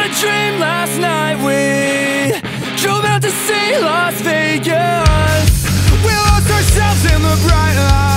had a dream last night. We drove out to see Las Vegas. We lost ourselves in the bright light.